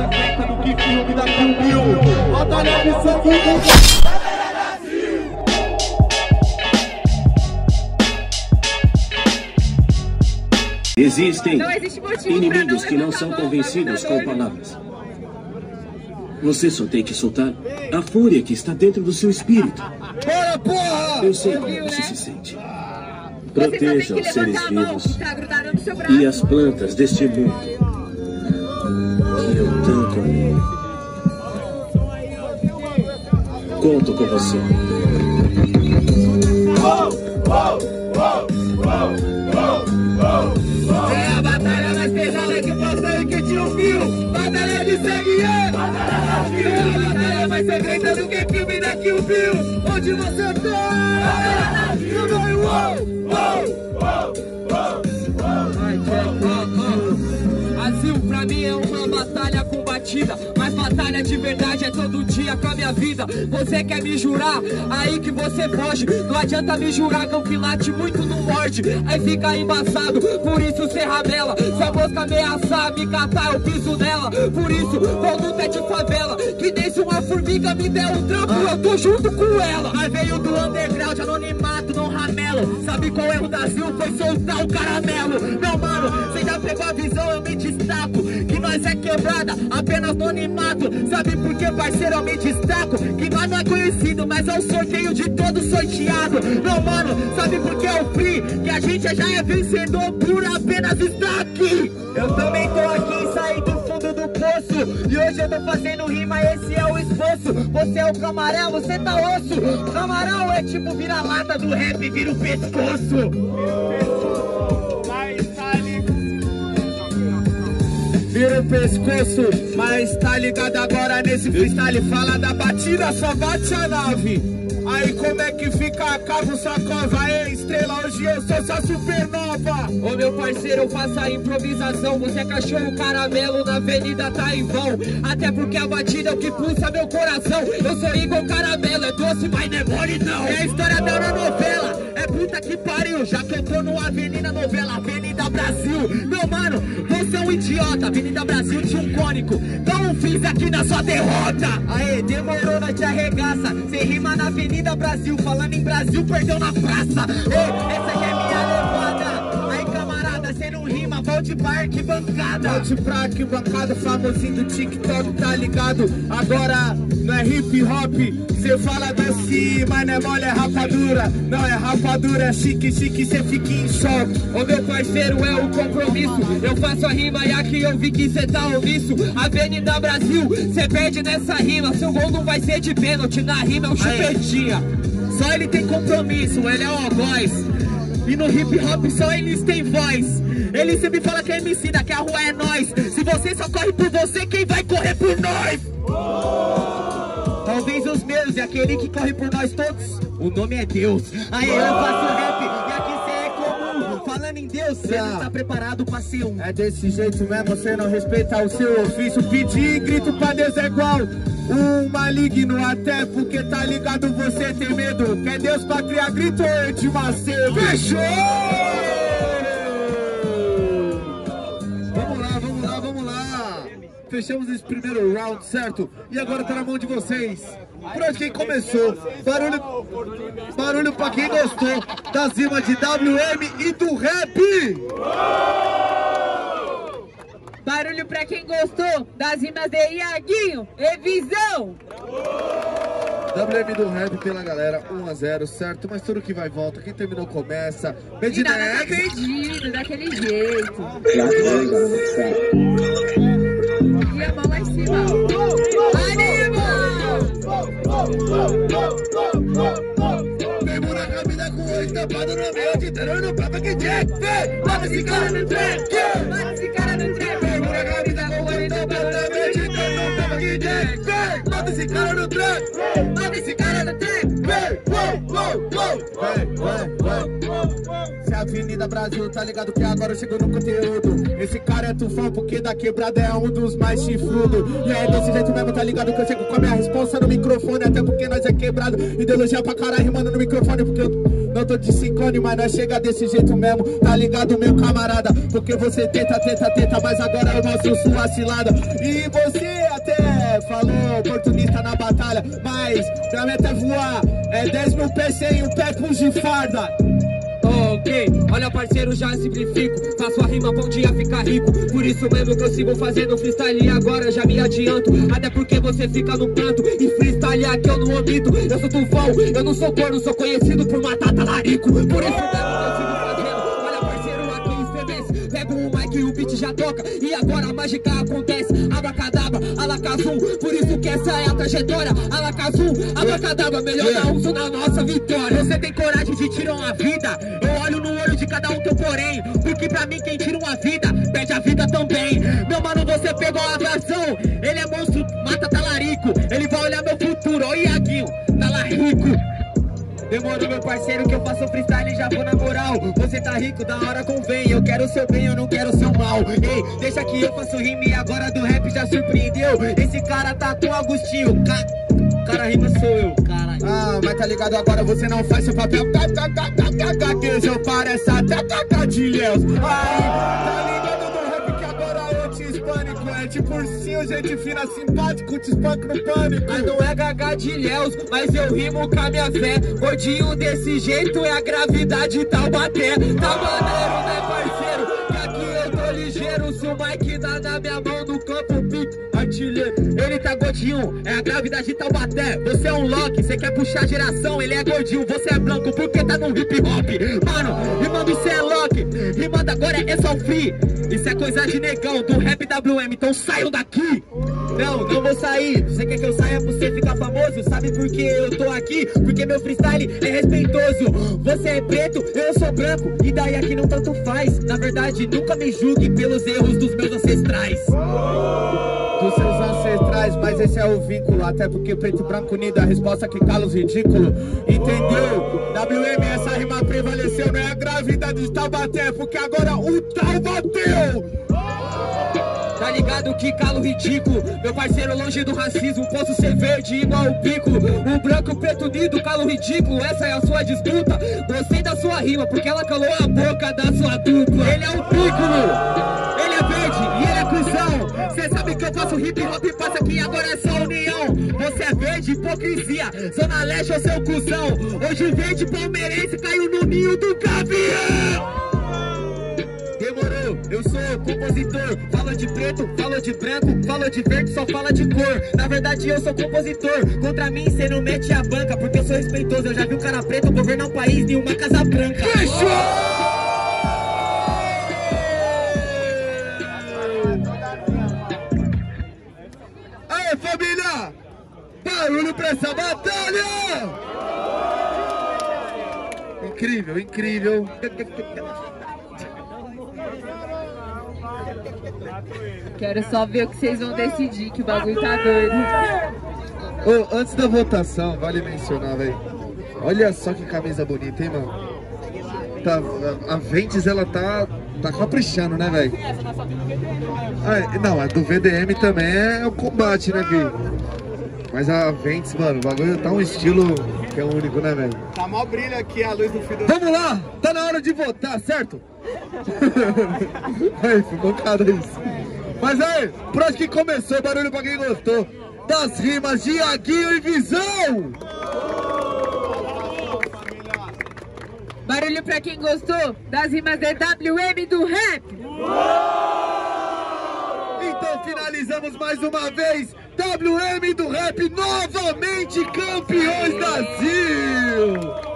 sangrenta do que filme da Campeão. Batalha de sangue do Avenida Brasil. Existem inimigos que não são convencidos com palavras. Você só tem que soltar a fúria que está dentro do seu espírito. Para, porra! Eu sei como você se sente. Proteja os seres vivos e as plantas deste mundo que eu tanto amo. Conto com você. É a batalha mais pesada que passou e que te ouviu. Batalha de sangue, é a batalha mais secreta do que filme da Kill Bill. Onde você tá? Eu não me uou. Brasil pra mim é uma batalha combatida, mas batalha de verdade é todo dia com a minha vida. Você quer me jurar? Aí que você foge. Não adianta me jurar que o quilate muito não morde. Aí fica embaçado, por isso cê rabela. Se a mosca ameaçar me catar, eu piso nela. Por isso, vou lutar de favela. Que desde uma formiga me der um trampo, eu tô junto com ela. Mas veio do underground, anonimato, não ramelo. Sabe qual erro da Zil? Foi soltar o caramelo. Não, mano, cê já pegou a visão, eu me destaco. Que nós é quebrada, apenas no anonimato. Sabe por que, parceiro, eu me destaco? Que nós não é conhecido, mas é o sorteio de todo sorteado. Não, mano, sabe por que eu free? Que a gente já é vencedor por apenas estar aqui. Eu também tô aqui e saí do fundo do poço. E hoje eu tô fazendo rima, esse é o esforço. Você é o camarão, você tá osso. Camarão é tipo vira-lata do rap, vira o pescoço. Vira o pescoço, mas tá ligado agora nesse freestyle. Fala da batida, só bate a nave. Aí como é que fica a cava, sua cova é estrela, hoje eu sou sua supernova. Ô meu parceiro, eu faço a improvisação. Você é cachorro caramelo, na avenida tá em vão. Até porque a batida é o que pulsa meu coração. Eu sou igual caramelo, é doce, mas não é mole não. É a história da novela. Puta que pariu, já que eu tô no Avenida Novela, Avenida Brasil. Meu mano, você é um idiota. Avenida Brasil tinha um cônico. Dá um fim aqui na sua derrota. Aê, demorou, nós te arregaça. Cê rima na Avenida Brasil, falando em Brasil, perdeu na praça. Ei, essa aqui é minha levada. Aí camarada, cê não rima, volte pra arquibancada. Volte pra arquibancada, famosinho do TikTok, tá ligado? Agora... não é hip hop, cê fala doce, mas não é mole, é rapadura. Não é rapadura, é chique, chique, cê fica em choque. Ô meu parceiro, é o compromisso. Eu faço a rima e aqui eu vi que cê tá omisso. Avenida Brasil, cê perde nessa rima. Seu gol não vai ser de pênalti, na rima é um chupetinha. Só ele tem compromisso, ele é o voz. E no hip hop só eles têm voz. Ele sempre fala que é MC, da que a rua é nós. Se você só corre por você, quem vai correr por nós? Talvez os meus, e aquele que corre por nós todos, o nome é Deus. Aí eu faço rap, e aqui cê é comum. Falando em Deus, cê não tá preparado pra ser um. É desse jeito mesmo, você não respeita o seu ofício. Pedir e grito pra Deus é igual um maligno, até porque tá ligado, você tem medo. Quer Deus pra criar grito, eu te macego. Fechou! Vamos lá. Fechamos esse primeiro round, certo? E agora tá na mão de vocês. Pra quem começou, barulho pra quem gostou da zima de WM e do rap. Barulho pra quem gostou das rimas de Iaguinho e Visão. WM do rap pela galera, 1 a 0, certo? Mas tudo que vai volta, quem terminou começa. Medina é perdido, daquele jeito. E a mão lá em cima. Anima! Vem por a camisa com 8 tapados no ambiente, terando papo que Jack. Mata esse cara no track. Vem por a camisa com 8 tapados no ambiente, terando papo que Jack. Mata esse cara no track. Se a Avenida Brasil tá ligado que agora eu chego no conteúdo. Esse cara é tufão porque da quebrada é um dos mais chifrudo. E é desse jeito mesmo, tá ligado que eu chego com a minha responsa no microfone. Até porque nós é quebrado, ideologia pra caralho rimando no microfone. Porque eu... Não tô de ciclone, mas nós chega desse jeito mesmo. Tá ligado, meu camarada? Porque você tenta, mas agora eu mostro sua cilada. E você até falou oportunista na batalha, mas minha meta é voar. É 10.000 pés sem um pé com de farda. Ok, olha parceiro, já simplifico. Faço a rima pra um dia ficar rico. Por isso mesmo que eu sigo fazendo freestyle. E agora já me adianto, até porque você fica no canto e freestyle aqui eu não omito. Eu sou tufão, eu não sou corno, sou conhecido por matar talarico. Por isso mesmo que eu sigo fazendo. Olha parceiro, aqui os bebês. Pego o mic e o beat já toca. E agora a mágica acontece. Abracadabra, alacazum. Por isso que essa é a trajetória. Alacazum, abracadabra, melhor dar uso na nossa vitória. Você tem coragem de tirar uma vida? Cada um teu porém, porque pra mim quem tira uma vida, perde a vida também. Meu mano, você pegou a razão. Ele é monstro, mata talarico. Ele vai olhar meu futuro, ó Iaguinho, talarico. Demorou meu parceiro que eu faço freestyle e já vou na moral. Você tá rico, da hora convém. Eu quero o seu bem, eu não quero o seu mal. Ei, deixa que eu faço rima e agora do rap já surpreendeu. Esse cara tá com Agostinho, cara rima sou eu, cara. Ah, mas tá ligado, agora você não faz seu papel. Que eu pareço até caca de Leus. Aí, tá ligado do rap que agora eu te hispânico. É tipo ursinho, gente fina, simpático, te espanco no pânico. Mas não é gaga de Leus, mas eu rimo com a minha fé. Gordinho desse jeito é a gravidade Taubaté. Tá maneiro, né parceiro? Que aqui eu tô ligeiro. Se o Mike dá na minha mão no campo, pique. Ele tá gordinho, é a gravidade de Taubaté. Você é um Loki, você quer puxar a geração. Ele é gordinho, você é branco, porque tá no hip hop. Mano, rimando cê é Loki, rimando agora é só free. Isso é coisa de negão, do rap WM, então saiam daqui. Não, não vou sair, você quer que eu saia pra você ficar famoso? Sabe por que eu tô aqui? Porque meu freestyle é respeitoso. Você é preto, eu sou branco, e daí aqui não tanto faz. Na verdade, nunca me julgue pelos erros dos meus ancestrais. Dos seus ancestrais, mas esse é o vínculo. Até porque preto e branco unido, a resposta que cala os ridículos. Entendeu? WM, essa rima prevaleceu. Não é a gravidade de Taubaté, porque agora o tal bateu. Tá ligado que calo ridículo, meu parceiro, longe do racismo. Posso ser verde igual o pico. Um branco, preto unido, calo ridículo. Essa é a sua disputa. Gostei da sua rima, porque ela calou a boca da sua dupla. Ele é um pico, ele é verde e ele é cuzão. Cê sabe que eu faço hip hop e passa aqui, agora é só união. Você é verde, hipocrisia. Zona Leste é o seu cuzão. Hoje o verde palmeirense caiu no ninho do gavião. Demorou, eu sou compositor. Fala de preto, fala de branco, fala de verde, só fala de cor. Na verdade eu sou compositor. Contra mim cê não mete a banca, porque eu sou respeitoso. Eu já vi um cara preto governar um país em uma casa branca. Fechou! Aê família, barulho pra essa batalha! Incrível, incrível. Quero só ver o que vocês vão decidir, que o bagulho tá doido. Oh, antes da votação, vale mencionar, velho. Olha só que camisa bonita, hein, mano? Tá, a Ventes, ela tá caprichando, né, velho? Ah, não, a do VDM também é o combate, né, Gui? Mas a Ventes, mano, o bagulho tá um estilo que é único, né, velho? Tá mó brilho aqui a luz do fio do... Vamos lá! Tá na hora de votar, certo? Aí, ficou caro isso. Mas aí, por onde que começou, barulho pra quem gostou das rimas de Iaguinho e Visão. Barulho pra quem gostou das rimas de WM do rap. Então finalizamos mais uma vez. WM do rap novamente campeões Brasil.